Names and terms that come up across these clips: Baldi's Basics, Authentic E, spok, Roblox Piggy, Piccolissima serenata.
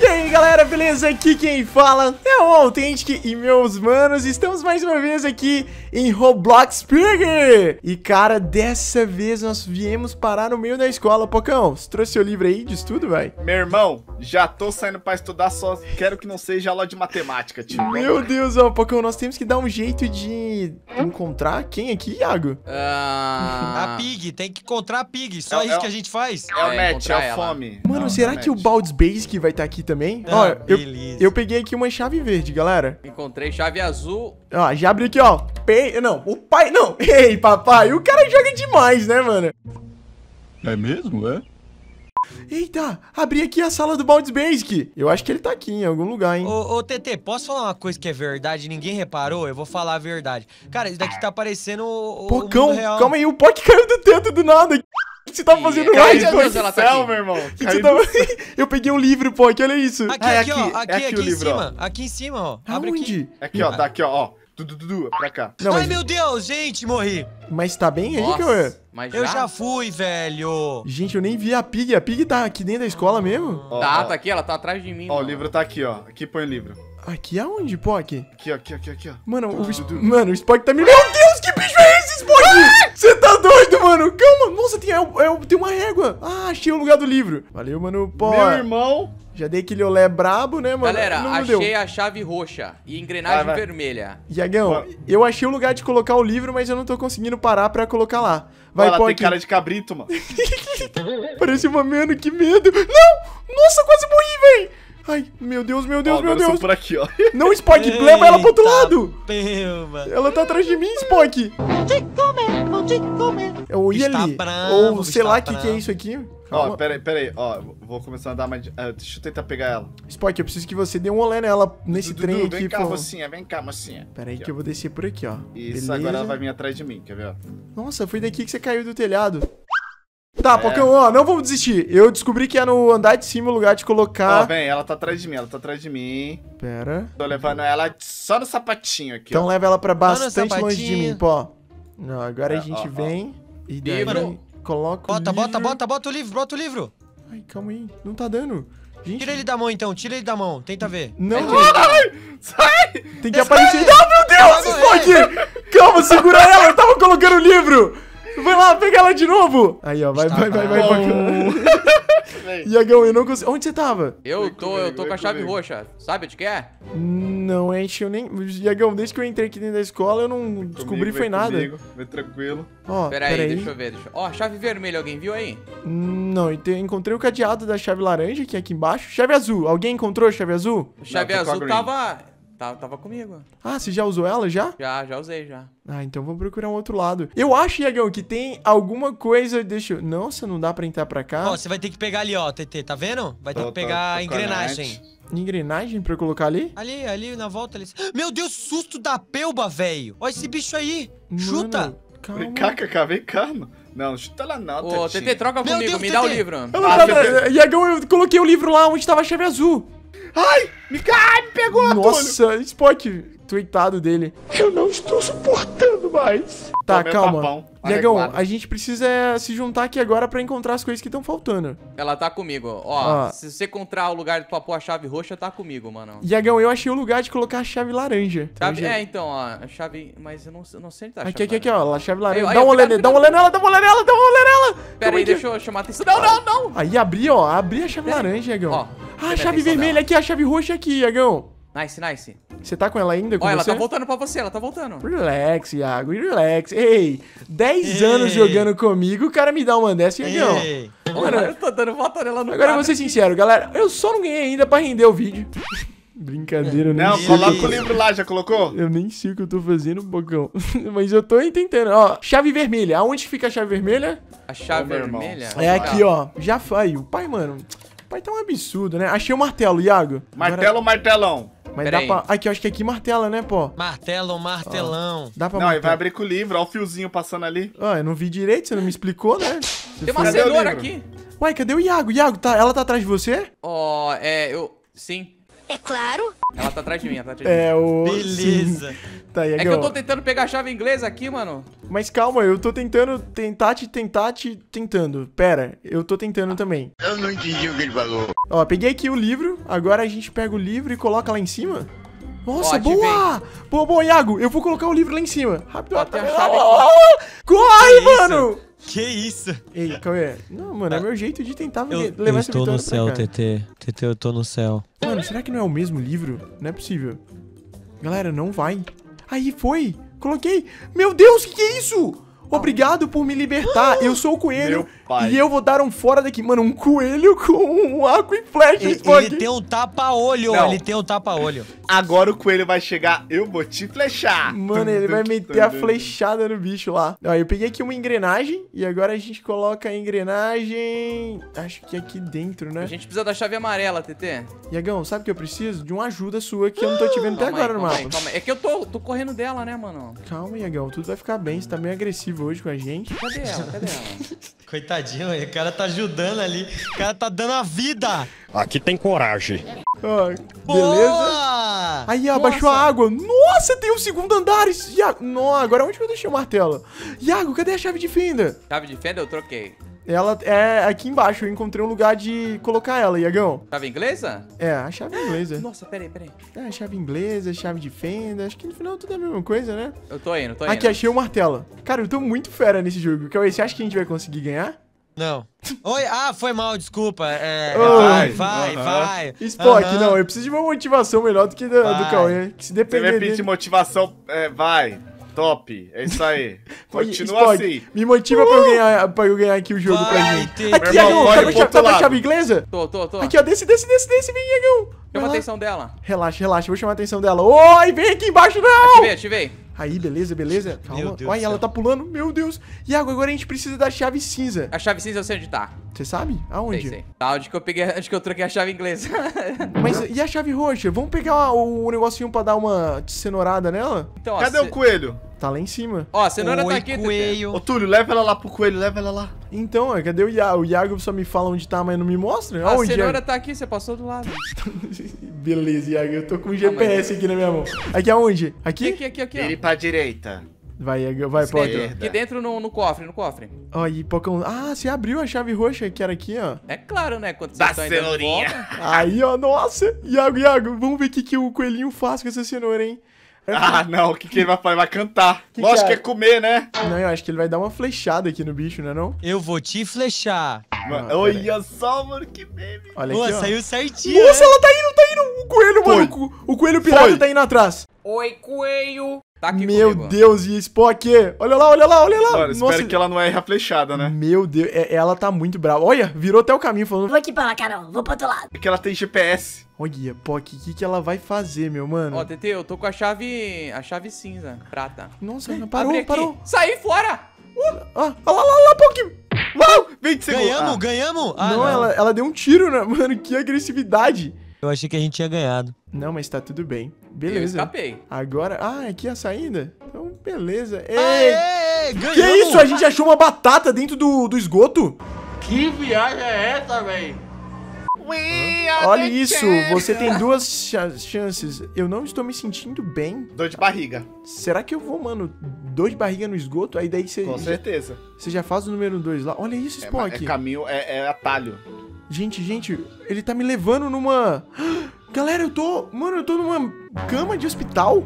E aí galera, beleza? Aqui quem fala é o Authentic e meus manos, estamos mais uma vez aqui em Roblox Piggy. E cara, dessa vez nós viemos parar no meio da escola. Pocão, você trouxe seu livro aí de estudo, vai? Meu irmão, já tô saindo pra estudar, só quero que não seja aula de matemática, tio. Meu Deus, ó, Pocão, nós temos que dar um jeito de encontrar quem aqui, Iago? A Pig, tem que encontrar a Pig, só isso que a gente faz. É o Net, é a fome. Mano, não, será que o Baldi's Basics que vai estar aqui também? Ó, eu peguei aqui uma chave verde, galera. Encontrei chave azul. Ó, já abri aqui, ó. Não, o pai... Não, ei, papai. O cara joga demais, né, mano? É mesmo, é? Eita, abri aqui a sala do Baldi's Basic. Eu acho que ele tá aqui em algum lugar, hein? Ô, TT, posso falar uma coisa que é verdade? Ninguém reparou? Eu vou falar a verdade. Cara, isso daqui tá parecendo o Pocão, calma aí. O pó que caiu do teto do nada. O que você tá fazendo mais? Eu peguei um livro, pô, aqui, olha isso. Aqui, aqui, ó, aqui em cima, ó. Aqui em cima, ó. Abre aqui. Aqui, ó, daqui, ó. Pra cá. Não, ai, mas... meu Deus, gente, morri. Mas tá bem aí, cara? Mas eu já fui, velho. Gente, eu nem vi a Pig. A Pig tá aqui dentro da escola mesmo? Tá aqui, ela tá atrás de mim. Ó, o livro tá aqui, ó. Aqui põe o livro. Aqui aonde, Spock? Aqui, ó, aqui, ó. Mano, o Spock tá me... Meu Deus, que bicho é esse, Spock? Você tá doido, mano? Calma, nossa, tem uma régua. Ah, achei o lugar do livro. Valeu, mano, pô. Meu irmão. Já dei aquele olé brabo, né, mano? Galera, achei a chave roxa e engrenagem vermelha. Iagão, eu achei o lugar de colocar o livro, mas eu não tô conseguindo parar pra colocar lá. Vai, Spock. Ela tem cara de cabrito, mano. Parece uma mano, que medo. Não! Nossa, quase morri, velho. Ai, meu Deus, meu Deus, meu Deus. Por aqui, ó. Não, Spock, leva ela pro outro lado. Ela tá atrás de mim, Spock. Vou te comer, vou te comer. Ou ele, ou sei lá o que é isso aqui. Ó, peraí, ó, vou começar a andar mais... deixa eu tentar pegar ela. Spock, eu preciso que você dê um olé nela nesse trem aqui. Vem cá, mocinha, vem cá, mocinha. Pera aí que eu vou descer por aqui, ó. Isso, agora ela vai vir atrás de mim, quer ver? Nossa, foi daqui que você caiu do telhado. Tá, Pocão, ó, não vamos desistir. Eu descobri que é no andar de cima o lugar de colocar... Ó, vem, ela tá atrás de mim, Pera. Tô levando ela só no sapatinho aqui, ó. Então leva ela pra bastante longe de mim, pô. Não, agora a gente vem e daí... Coloca o livro. Bota o livro, Ai, calma aí, não tá dando. Gente. Tira ele da mão então, tenta ver. Não, sai! Tem que aparecer. Não, meu Deus, Spock! Calma, segura ela, eu tava colocando o livro! Vai lá, pega ela de novo! Aí, ó, vai. Iagão, eu não consigo. Onde você tava? Eu tô com a chave roxa. Sabe de que é? Não, enche eu nem. Iagão, desde que eu entrei aqui dentro da escola, eu não descobri foi nada. Vem tranquilo. Ó, peraí, deixa eu ver. Ó, chave vermelha, alguém viu aí? Não, encontrei o cadeado da chave laranja, que é aqui embaixo. Chave azul, alguém encontrou a chave azul? Chave azul tava... Tava comigo. Ah, você já usou ela, já? Já usei, já. Ah, então vamos procurar um outro lado. Eu acho, Iagão, que tem alguma coisa... Deixa eu... Nossa, não dá pra entrar pra cá. Ó, você vai ter que pegar ali, ó, TT, tá vendo? Vai ter que pegar a engrenagem. Engrenagem pra eu colocar ali? Ali, na volta ali. Meu Deus, susto da pelba, velho. Olha esse bicho aí. Mano, chuta. Calma. Vem cá, mano. Não, chuta lá não, TT. Ô, TT, troca comigo, me dá o livro. Iagão, eu coloquei o livro lá onde tava a chave azul. Ai, me pegou, nossa, Antônio. Spock, tweetado dele. Eu não estou suportando mais. Tá, calma. Iagão, a gente precisa se juntar aqui agora pra encontrar as coisas que estão faltando. Ela tá comigo, ó. Se você encontrar o lugar pra pôr a chave roxa, tá comigo, mano. Iagão, eu achei o lugar de colocar a chave laranja. Então, ó, a chave... Mas eu não sei onde tá a chave laranja. Aqui, ó, a chave laranja. Dá um olé nela. Pera aí, deixa eu chamar a atenção. Não. Aí, abri a chave laranja, Iagão. Ó. Ah, a chave vermelha aqui, a chave roxa aqui, Iagão. Nice. Você tá com ela ainda? Ó, ela tá voltando pra você, Relax, Iago, relax. Ei, 10 anos jogando comigo, o cara me dá uma dessa, Iagão. Mano, eu tô dando volta nela no Agora eu vou ser sincero, galera, eu só não ganhei ainda pra render o vídeo. Brincadeira, né? Não, coloca o livro lá, já colocou? Eu nem sei o que eu tô fazendo, Pocão. Mas eu tô tentando, ó. Chave vermelha, aonde fica a chave vermelha? A chave vermelha? É aqui, ó. Já foi, o pai, mano... Pai, tá um absurdo, né? Achei o martelo, Iago. Martelo ou martelão? Mas dá pra... Aqui, eu acho que aqui martela, né, pô? Martelo, martelão. Ó, dá pra martelar. Não, ele vai abrir com o livro, ó o fiozinho passando ali. Ó, eu não vi direito, você não me explicou, né? Tem uma cenoura aqui. Uai, cadê o Iago? Iago, ela tá atrás de você? Sim. É claro. Ela tá atrás de mim, ela tá atrás de mim. É, o... Beleza. Tá aí, é que eu tô tentando pegar a chave inglesa aqui, mano. Mas calma, eu tô tentando. Pera, eu tô tentando também. Eu não entendi o que ele falou. Ó, peguei aqui o livro. Agora a gente pega o livro e coloca lá em cima. Nossa, ó, boa! Boa, boa, Iago. Eu vou colocar o livro lá em cima. Rápido, ó, tem a chave aqui. Corre, mano! Que isso? Ei, calma aí. Não, mano, é meu jeito de tentar levar essa vitória pra cá. Eu tô no céu, TT. TT, eu tô no céu. Mano, será que não é o mesmo livro? Não é possível. Galera, não vai. Aí, foi. Coloquei. Meu Deus, que é isso? Obrigado por me libertar. Eu sou o coelho. E eu vou dar um fora daqui. Mano, um coelho com um arco e flecha. Ele tem um tapa-olho. Ele tem um tapa-olho. Agora o coelho vai chegar. Eu vou te flechar. Mano, ele vai meter a flechada no bicho lá. Ó, eu peguei aqui uma engrenagem. E agora a gente coloca a engrenagem. Acho que aqui dentro, né? A gente precisa da chave amarela, TT. Iagão, sabe o que eu preciso? De uma ajuda sua que eu não tô te vendo até agora no mapa. Calma aí. É que eu tô correndo dela, né, mano? Calma, Iagão. Tudo vai ficar bem. Você tá meio agressivo hoje com a gente. Cadê ela? Cadê ela? Coitadinho, o cara tá ajudando ali. O cara tá dando a vida. Aqui tem coragem. Ó, beleza. Aí, ó, abaixou a água. Nossa, tem um segundo andar. Iago, não, agora onde que eu deixei o martelo? Iago, cadê a chave de fenda? Chave de fenda eu troquei. Ela é aqui embaixo. Eu encontrei um lugar de colocar ela, Iagão. Chave inglesa? É, a chave inglesa. Nossa, peraí. É, chave inglesa, chave de fenda. Acho que no final tudo é a mesma coisa, né? Eu tô indo. Aqui, achei o martelo. Cara, eu tô muito fera nesse jogo. Cauê, você acha que a gente vai conseguir ganhar? Não. Oi, foi mal, desculpa. É, vai. Spok, não, eu preciso de uma motivação melhor do que do Cauê. Que se depender dele... de motivação, vai. Top, é isso aí. Continua Spok, assim. Me motiva pra eu ganhar aqui o jogo pra gente. Aqui, Iagão, tá na chave inglesa? Tô. Aqui, ó, desce, vem, Iagão. Chama a atenção dela. Relaxa, eu vou chamar a atenção dela. Oi, vem aqui embaixo, não! Ativei. Aí, beleza. Calma. Olha, ela tá pulando. Meu Deus. Iago, agora a gente precisa da chave cinza. A chave cinza eu sei onde tá. Você sabe? Aonde? Sei. Tá, onde que eu peguei, acho que eu troquei a chave inglesa. Mas e a chave roxa? Vamos pegar o negocinho pra dar uma cenourada nela? Então, ó, cadê o coelho? Tá lá em cima. Ó, a cenoura tá aqui, coelho. Ô, Túlio, leva ela lá pro coelho, leva ela lá. Então, ó, cadê o Iago? O Iago só me fala onde tá, mas não me mostra. A cenoura tá aqui, você passou do lado. Beleza, Iago, eu tô com um GPS aqui na minha mão. Aqui aonde? Aqui? Aqui. Ele pra direita. Vai, Iago, vai, Poco. Aqui dentro no cofre. Ó, e Pocão... Ah, você abriu a chave roxa que era aqui, ó. É claro, né? Quando da cenourinha. Aí, ó, nossa. Iago, vamos ver o que o coelhinho faz com essa cenoura, hein? Ah, não, o que ele vai fazer? Vai cantar. Lógico que é comer, né? Não, eu acho que ele vai dar uma flechada aqui no bicho, né, não? Eu vou te flechar. Mano, olha só, mano, que baby. Olha aqui, ó. Saiu certinho. Nossa, ela tá indo. O coelho, mano, o coelho pirata tá indo atrás. Oi, coelho. Tá aqui meu comigo. Deus, e Spok, olha lá. Mano, espero que ela não erre a flechada, né? Meu Deus, ela tá muito brava. Olha, virou até o caminho falando... Vou aqui pra lá, Carol, vou pro outro lado. É que ela tem GPS. Olha, Spok, o que ela vai fazer, meu mano? Ó, TT, eu tô com a chave cinza, prata. Nossa, parou. Saí fora! Olha lá, Spok. Uau, 20 segundos. Ganhamos? Ah, não. Ela deu um tiro, né? Mano, que agressividade. Eu achei que a gente tinha ganhado. Não, mas tá tudo bem. Beleza. Eu escapei. Agora... Ah, aqui é a saída? Então, beleza. Ei! Que isso? A gente achou uma batata dentro do esgoto? Que viagem é essa, véi? Olha isso. Você tem duas chances. Eu não estou me sentindo bem. Dor de barriga. Será que eu vou, mano? Dor de barriga no esgoto? Aí daí você... Com certeza. Você já faz o número 2 lá. Olha isso, Spok. É caminho... É atalho. Gente, ele tá me levando numa... Galera, eu tô numa cama de hospital.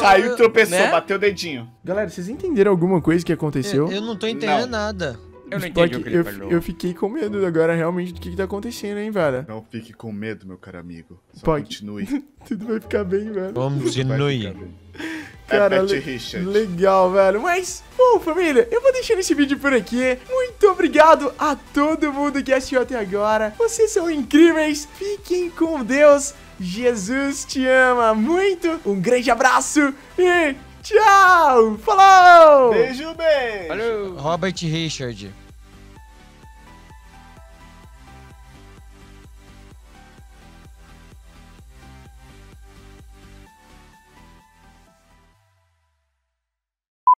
Caiu, tropeçou, né? Bateu o dedinho. Galera, vocês entenderam alguma coisa que aconteceu? Eu não tô entendendo nada. Eu não entendi o que ele falou. Eu fiquei com medo agora, realmente, do que tá acontecendo, hein, Vara? Não fique com medo, meu caro amigo. Só continue. Tudo vai ficar bem, velho. Continue. Cara, legal, velho. Mas, bom, família, eu vou deixando esse vídeo por aqui. Muito obrigado a todo mundo que assistiu até agora. Vocês são incríveis. Fiquem com Deus. Jesus te ama muito. Um grande abraço e tchau. Falou. Beijo. Falou. Robert Richard.